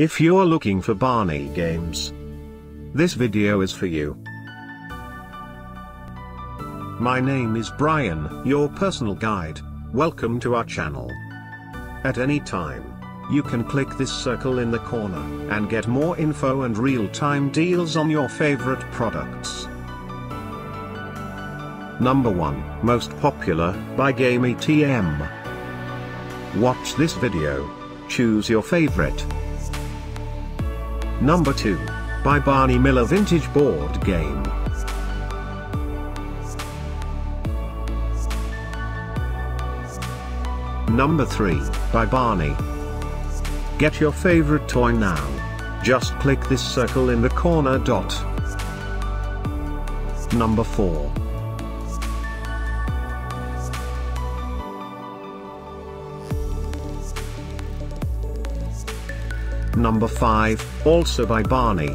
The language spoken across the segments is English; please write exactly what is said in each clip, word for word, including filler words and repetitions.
If you're looking for Barney games, this video is for you. My name is Brian, your personal guide. Welcome to our channel. At any time, you can click this circle in the corner and get more info and real-time deals on your favorite products. Number one, Most Popular, by GamieTM. Watch this video, choose your favorite. Number two, by Barney Miller Vintage Board Game. Number three, by Barney. Get your favorite toy now. Just click this circle in the corner dot. Number four. Number five, also by Barney.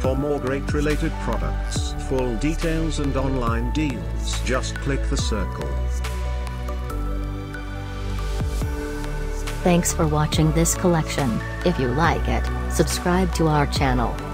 For more great related products, full details and online deals, just click the circle. Thanks for watching this collection. If you like it, subscribe to our channel.